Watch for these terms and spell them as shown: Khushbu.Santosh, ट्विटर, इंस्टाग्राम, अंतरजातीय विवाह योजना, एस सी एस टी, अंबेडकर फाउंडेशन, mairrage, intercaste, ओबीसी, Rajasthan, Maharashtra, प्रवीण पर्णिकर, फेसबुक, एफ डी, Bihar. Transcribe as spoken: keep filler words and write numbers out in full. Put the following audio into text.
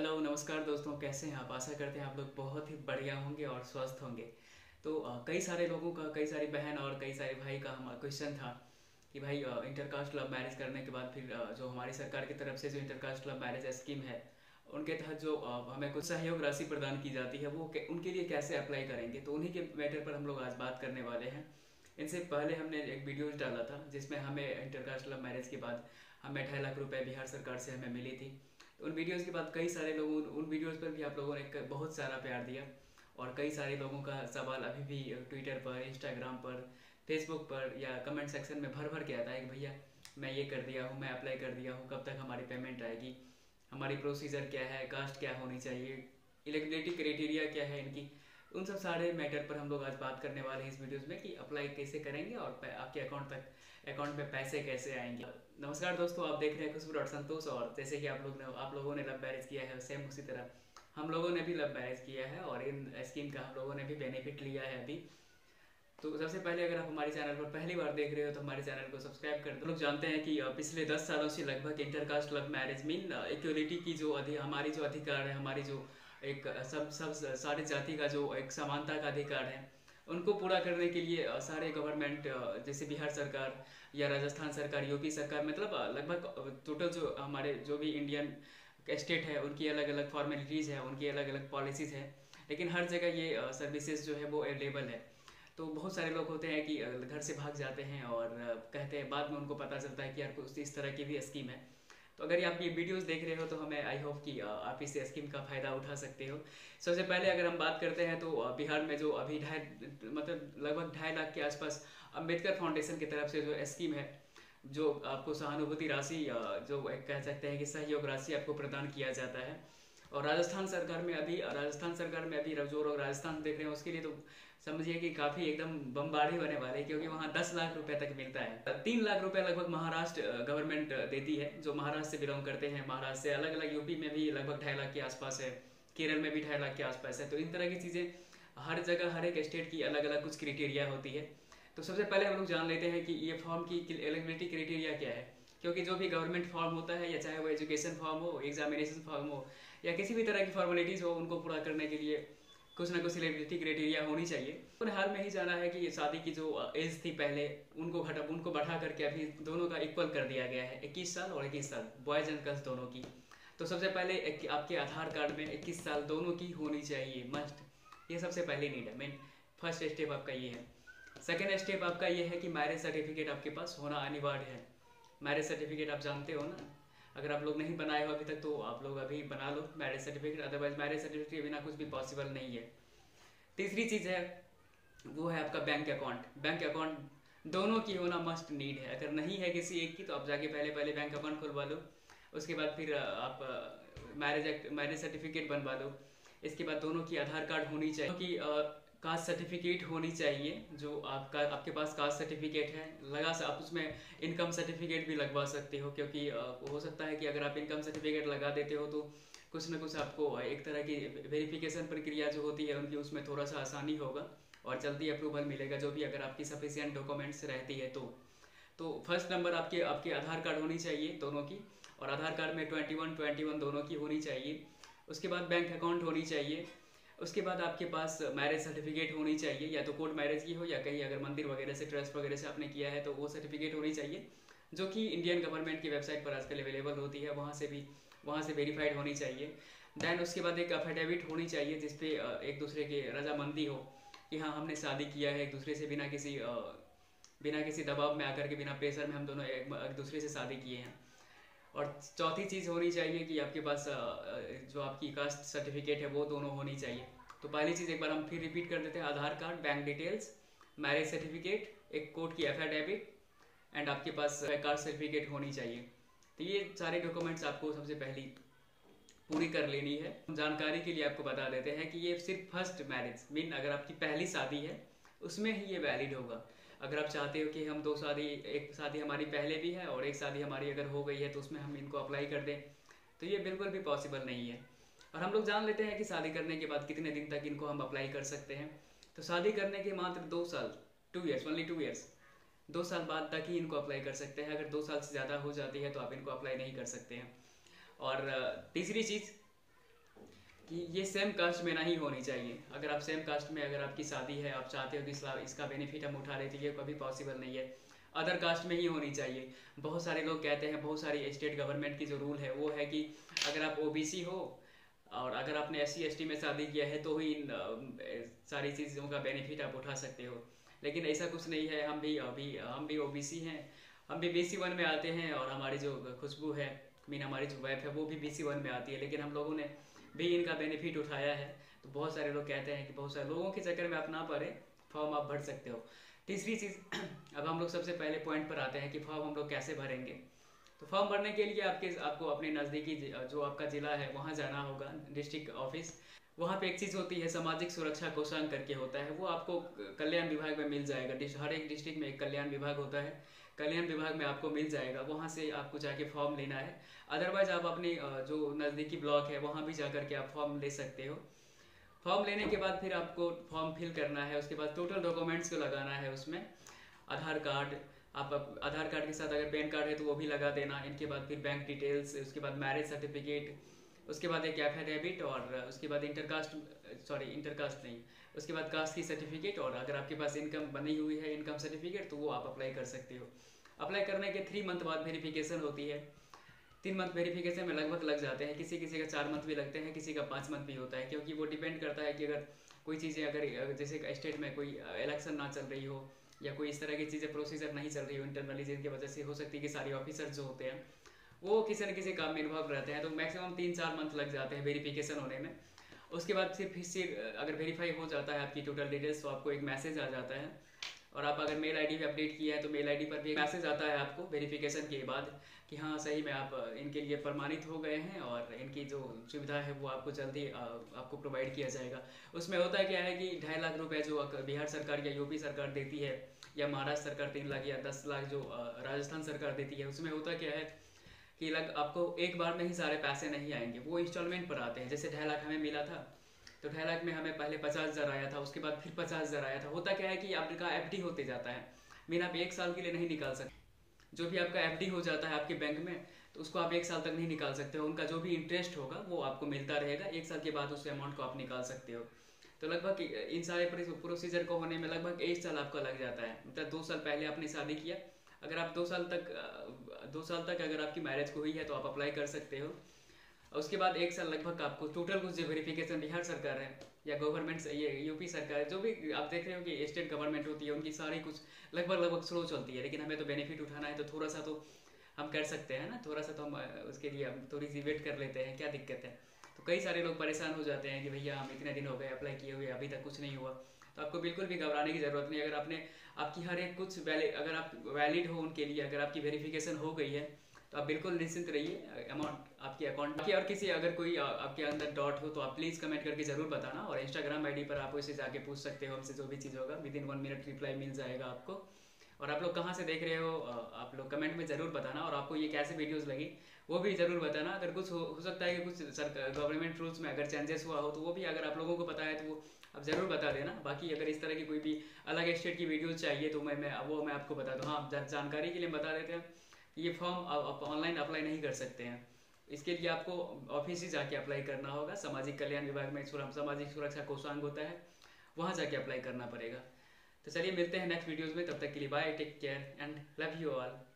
Hello नमस्कार दोस्तों, कैसे हैं आप। आशा करते हैं आप लोग बहुत ही बढ़िया होंगे और स्वस्थ होंगे। तो कई सारे लोगों का, कई सारी बहन और कई सारे भाई का हमारा क्वेश्चन था कि भाई इंटरकास्ट लव मैरिज करने के बाद फिर जो हमारी सरकार की तरफ से जो इंटरकास्ट लव मैरिज स्कीम है उनके तहत जो हमें कुछ सहयोग राशि प्रदान की जाती है वो उनके लिए कैसे अप्लाई करेंगे। तो उन्हीं के मैटर पर हम लोग आज बात करने वाले हैं। इनसे पहले हमने एक वीडियो डाला था जिसमें हमें इंटरकास्ट लव मैरिज के बाद हमें ढाई लाख रुपए बिहार सरकार से हमें मिली थी। उन वीडियोस के बाद कई सारे लोग उन, उन वीडियोस पर भी आप लोगों ने बहुत सारा प्यार दिया और कई सारे लोगों का सवाल अभी भी ट्विटर पर, इंस्टाग्राम पर, फेसबुक पर या कमेंट सेक्शन में भर भर के आता है कि भैया मैं ये कर दिया हूँ, मैं अप्लाई कर दिया हूँ, कब तक हमारी पेमेंट आएगी, हमारी प्रोसीजर क्या है, कास्ट क्या होनी चाहिए, एलिजिबिलिटी क्राइटेरिया क्या है इनकी। उन सब सारे मैटर पर हम लोग आज बात करने वाले हैं इस वीडियोस में कि अप्लाई कैसे करेंगे और आपके अकाउंट तक अकाउंट में पैसे कैसे आएंगे। नमस्कार दोस्तों, आप देख रहे हैं खुशबू डॉट संतोष। और जैसे कि आप लोग ने आप लोगों ने लव मैरिज किया है, सेम उसी तरह हम लोगों ने भी लव मैरिज किया है और इन स्कीम का हम लोगों ने भी बेनिफिट लिया है अभी। तो सबसे पहले अगर आप हमारे चैनल पर पहली बार देख रहे हो तो हमारे चैनल को सब्सक्राइब कर दो। लोग जानते हैं कि पिछले दस सालों से लगभग intercaste love marriage mean equality की जो हमारी जो अधिकार है, हमारी जो एक सब सब सारी जाति का जो एक समानता का अधिकार है उनको पूरा करने के लिए सारे गवर्नमेंट जैसे बिहार सरकार या राजस्थान सरकार, यूपी सरकार, मतलब लगभग टोटल जो हमारे जो भी इंडियन स्टेट है उनकी अलग अलग फॉर्मेलिटीज़ है, उनकी अलग अलग पॉलिसीज़ है, लेकिन हर जगह ये सर्विसेज जो है वो अवेलेबल है। तो बहुत सारे लोग होते हैं कि घर से भाग जाते हैं और कहते हैं, बाद में उनको पता चलता है कि यार कुछ इस तरह की भी स्कीम है। तो अगर आप ये वीडियोस देख रहे हो तो हमें आई होप कि आप इस स्कीम का फ़ायदा उठा सकते हो। सबसे पहले अगर हम बात करते हैं तो बिहार में जो अभी ढाई मतलब लगभग ढाई लाख के आसपास अंबेडकर फाउंडेशन की तरफ से जो स्कीम है, जो आपको सहानुभूति राशि, जो कह सकते हैं कि सहयोग राशि आपको प्रदान किया जाता है। और राजस्थान सरकार में अभी राजस्थान सरकार में अभी जो लोग राजस्थान देख रहे हैं उसके लिए तो समझिए कि काफ़ी एकदम बमबारी होने वाले, क्योंकि वहाँ दस लाख रुपए तक मिलता है। तीन लाख रुपए लगभग महाराष्ट्र गवर्नमेंट देती है जो महाराष्ट्र से बिलोंग करते हैं। महाराष्ट्र से अलग अलग यूपी में भी लगभग ढाई लाख के आसपास है, केरल में भी ढाई लाख के आसपास है। तो इन तरह की चीज़ें हर जगह हर एक स्टेट की अलग अलग कुछ क्राइटेरिया होती है। तो सबसे पहले हम लोग जान लेते हैं कि ये फॉर्म की एलिजिबिलिटी क्राइटेरिया क्या है, क्योंकि जो भी गवर्नमेंट फॉर्म होता है या चाहे वो एजुकेशन फॉर्म हो, एग्जामिनेशन फॉर्म हो या किसी भी तरह की फॉर्मेलिटीज़ हो, उनको पूरा करने के लिए कुछ ना कुछ एलिजिबिलिटी क्राइटेरिया होनी चाहिए। और हाल में ही जाना है कि ये शादी की जो एज थी पहले उनको घटा उनको बढ़ा करके अभी दोनों का इक्वल कर दिया गया है, इक्कीस साल और इक्कीस साल बॉयज एंड गर्ल्स दोनों की। तो सबसे पहले एक, आपके आधार कार्ड में इक्कीस साल दोनों की होनी चाहिए मस्ट। ये सबसे पहले नीड है, मेन फर्स्ट स्टेप आपका ये है। सेकेंड स्टेप आपका ये है कि मैरिज सर्टिफिकेट आपके पास होना अनिवार्य है। मैरिज सर्टिफिकेट आप जानते हो ना, अगर आप लोग नहीं बनाए हो अभी तक तो आप लोग अभी बना लो marriage certificate, otherwise marriage certificate के बिना कुछ भी पॉसिबल नहीं है। तीसरी चीज़ है वो है आपका बैंक अकाउंट। बैंक अकाउंट दोनों की होना मस्ट नीड है। अगर नहीं है किसी एक की तो आप जाके पहले पहले बैंक अकाउंट खुलवा लो, उसके बाद फिर आप मैरिज एक्ट मैरिज सर्टिफिकेट बनवा लो। इसके बाद दोनों की आधार कार्ड होनी चाहिए, कि कास्ट सर्टिफिकेट होनी चाहिए। जो आपका आपके पास कास्ट सर्टिफिकेट है लगा सा आप उसमें इनकम सर्टिफिकेट भी लगवा सकते हो, क्योंकि हो सकता है कि अगर आप इनकम सर्टिफिकेट लगा देते हो तो कुछ ना कुछ आपको एक तरह की वेरिफिकेशन प्रक्रिया जो होती है उनकी उसमें थोड़ा सा आसानी होगा और जल्दी अप्रूवल मिलेगा, जो भी अगर आपकी सफिशियंट डॉक्यूमेंट्स रहती है तो। तो फर्स्ट नंबर आपके आपके आधार कार्ड होनी चाहिए दोनों की, और आधार कार्ड में ट्वेंटी वन ट्वेंटी वन दोनों की होनी चाहिए। उसके बाद बैंक अकाउंट होनी चाहिए। उसके बाद आपके पास मैरिज सर्टिफिकेट होनी चाहिए, या तो कोर्ट मैरिज की हो या कहीं अगर मंदिर वगैरह से, ट्रस्ट वगैरह से आपने किया है तो वो सर्टिफिकेट होनी चाहिए, जो कि इंडियन गवर्नमेंट की वेबसाइट पर आजकल अवेलेबल होती है, वहाँ से भी वहाँ से वेरीफाइड होनी चाहिए। दैन उसके बाद एक अफिडेविट होनी चाहिए जिसपे एक दूसरे के रजामंदी हो कि हाँ हमने शादी किया है एक दूसरे से, बिना किसी बिना किसी दबाव में आकर के, बिना प्रेशर में हम दोनों एक दूसरे से शादी किए हैं। और चौथी चीज़ होनी चाहिए कि आपके पास जो आपकी कास्ट सर्टिफिकेट है वो दोनों होनी चाहिए। तो पहली चीज़ एक बार हम फिर रिपीट कर देते हैं, Aadhaar card, bank details, marriage certificate, एक कोर्ट की एफिडेविट एंड आपके पास कास्ट सर्टिफिकेट होनी चाहिए। तो ये सारे डॉक्यूमेंट्स आपको सबसे पहली पूरी कर लेनी है। जानकारी के लिए आपको बता देते हैं कि ये सिर्फ फर्स्ट मैरिज मीन अगर आपकी पहली शादी है उसमें ही ये वैलिड होगा। अगर आप चाहते हो कि हम दो शादी, एक शादी हमारी पहले भी है और एक शादी हमारी अगर हो गई है तो उसमें हम इनको अप्लाई कर दें, तो ये बिल्कुल भी पॉसिबल नहीं है। और हम लोग जान लेते हैं कि शादी करने के बाद कितने दिन तक इनको हम अप्लाई कर सकते हैं। तो शादी करने के मात्र दो साल two years only two years दो साल बाद तक ही इनको अप्लाई कर सकते हैं। अगर दो साल से ज़्यादा हो जाती है तो आप इनको अप्लाई नहीं कर सकते हैं। और तीसरी चीज़ कि ये सेम कास्ट में नहीं होनी चाहिए। अगर आप सेम कास्ट में अगर आपकी शादी है, आप चाहते हो कि इसका इसका बेनिफिट हम उठा लेते, ये कभी पॉसिबल नहीं है। अदर कास्ट में ही होनी चाहिए। बहुत सारे लोग कहते हैं, बहुत सारी स्टेट गवर्नमेंट की जो रूल है वो है कि अगर आप ओबीसी हो और अगर आपने एस सी एस टी में शादी किया है तो ही इन सारी चीज़ों का बेनिफिट आप उठा सकते हो, लेकिन ऐसा कुछ नहीं है। हम भी अभी हम भी ओबीसी हैं, हम भी बी सी वन में आते हैं, और हमारी जो खुशबू है मीन हमारी जो वाइफ है वो भी बी सी वन में आती है, लेकिन हम लोगों ने भी इनका बेनिफिट उठाया है। तो बहुत सारे लोग कहते हैं कि बहुत सारे लोगों के चक्कर में आप ना पड़े, फॉर्म आप भर सकते हो। तीसरी चीज़, अब हम लोग सबसे पहले पॉइंट पर आते हैं कि फॉर्म हम लोग कैसे भरेंगे। तो फॉर्म भरने के लिए आपके आपको अपने नज़दीकी जो आपका ज़िला है वहाँ जाना होगा, डिस्ट्रिक्ट ऑफिस। वहाँ पे एक चीज़ होती है सामाजिक सुरक्षा कोषांग करके होता है, वो आपको कल्याण विभाग में मिल जाएगा। हर एक डिस्ट्रिक्ट में एक कल्याण विभाग होता है, कल्याण विभाग में आपको मिल जाएगा, वहाँ से आपको जाके फॉर्म लेना है। अदरवाइज आप अपने जो नज़दीकी ब्लॉक है वहाँ भी जा कर के आप फॉर्म ले सकते हो। फॉर्म लेने के बाद फिर आपको फॉर्म फिल करना है, उसके बाद टोटल डॉक्यूमेंट्स को लगाना है उसमें। आधार कार्ड, आप आधार कार्ड के साथ अगर पैन कार्ड है तो वो भी लगा देना। इनके बाद फिर बैंक डिटेल्स, उसके बाद मैरिज सर्टिफिकेट, उसके बाद एक एफिडेविट, और उसके बाद इंटरकास्ट सॉरी इंटरकास्ट नहीं उसके बाद कास्ट की सर्टिफिकेट, और अगर आपके पास इनकम बनी हुई है इनकम सर्टिफिकेट तो वो आप अप्लाई कर सकते हो। अप्लाई करने के थ्री मंथ बाद वेरीफिकेशन होती है। तीन मंथ वेरीफिकेशन में लगभग लग जाते हैं, किसी किसी का चार मंथ भी लगते हैं, किसी का पाँच मंथ भी होता है, क्योंकि वो डिपेंड करता है कि अगर कोई चीज़ें अगर जैसे स्टेट में कोई इलेक्शन ना चल रही हो या कोई इस तरह की चीज़ें प्रोसीजर नहीं चल रही हो इंटरनली, जिनकी वजह से हो सकती है कि सारे ऑफिसर्स जो होते हैं वो किसी न किसी काम में इन्वॉल्व रहते हैं। तो मैक्सिमम तीन चार मंथ लग जाते हैं वेरीफिकेशन होने में। उसके बाद फिर फिर अगर वेरीफाई हो जाता है आपकी टोटल डिटेल्स तो आपको एक मैसेज आ जाता है, और आप अगर मेल आईडी पे अपडेट किया है तो मेल आईडी पर भी एक मैसेज आता है आपको वेरीफिकेशन के बाद कि हाँ सही में आप इनके लिए प्रमाणित हो गए हैं और इनकी जो सुविधा है वो आपको जल्दी आपको प्रोवाइड किया जाएगा। उसमें होता क्या है कि ढाई लाख रुपए जो बिहार सरकार या यूपी सरकार देती है या महाराष्ट्र सरकार तीन लाख या दस लाख जो राजस्थान सरकार देती है, उसमें होता क्या है कि लग आपको एक बार में ही सारे पैसे नहीं आएंगे, वो इंस्टॉलमेंट पर आते हैं। जैसे ढाई लाख हमें मिला था तो ढाई लाख में हमें पहले पचास हज़ार आया था, उसके बाद फिर पचास हज़ार आया था। होता क्या है कि आपका एफ डी होते जाता है, मीन आप एक साल के लिए नहीं निकाल सकते। जो भी आपका एफ डी हो जाता है आपके बैंक में तो उसको आप एक साल तक नहीं निकाल सकते हो, उनका जो भी इंटरेस्ट होगा वो आपको मिलता रहेगा, एक साल के बाद उस अमाउंट को आप निकाल सकते हो। तो लगभग इन सारे प्रोसीजर को होने में लगभग एक साल आपका लग जाता है। मतलब दो साल पहले आपने शादी किया, अगर आप दो साल तक दो साल तक अगर आपकी मैरिज हुई है तो आप अप्लाई कर सकते हो। उसके बाद एक साल लगभग आपको टोटल कुछ जो वेरिफिकेशन बिहार सरकार है या गवर्नमेंट ये यूपी सरकार है, जो भी आप देख रहे हो कि स्टेट गवर्नमेंट होती है उनकी सारी कुछ लगभग लगभग स्लो चलती है, लेकिन हमें तो बेनिफिट उठाना है तो थोड़ा सा तो हम कर सकते हैं ना, थोड़ा सा तो हम उसके लिए हम थोड़ी सी वेट कर लेते हैं, क्या दिक्कत है। तो कई सारे लोग परेशान हो जाते हैं कि भैया हम इतने दिन हो गए अप्लाई किए हुए अभी तक कुछ नहीं हुआ। तो आपको बिल्कुल भी घबराने की ज़रूरत नहीं। अगर आपने आपकी हर एक कुछ वैलिड अगर आप वैलिड हो उनके लिए, अगर आपकी वेरिफिकेशन हो गई है तो आप बिल्कुल निश्चिंत रहिए। अमाउंट आपके अकाउंट की और किसी अगर कोई आ, आपके अंदर डॉट हो तो आप प्लीज़ कमेंट करके ज़रूर बताना, और इंस्टाग्राम आईडी पर आप उसे जाके पूछ सकते हो हमसे, जो भी चीज़ होगा within one minute reply मिल जाएगा आपको। और आप लोग कहाँ से देख रहे हो आप लोग कमेंट में ज़रूर बताना, और आपको ये कैसे वीडियोस लगी वो भी ज़रूर बताना। अगर कुछ हो, हो सकता है कि कुछ सरकार गवर्नमेंट रूल्स में अगर चेंजेस हुआ हो तो वो भी अगर आप लोगों को पता है तो वो आप ज़रूर बता देना। बाकी अगर इस तरह की कोई भी अलग स्टेट की वीडियोज़ चाहिए तो मैं मैं वो मैं आपको बता दूँ। हाँ, जानकारी के लिए बता देते हैं, ये फॉर्म आप ऑनलाइन अप्लाई नहीं कर सकते हैं, इसके लिए आपको ऑफिस ही जाके अप्लाई करना होगा। सामाजिक कल्याण विभाग में सामाजिक सुरक्षा कोषांग होता है, वहाँ जाके अप्लाई करना पड़ेगा। तो चलिए मिलते हैं नेक्स्ट वीडियोस में, तब तक के लिए bye, take care and love you all.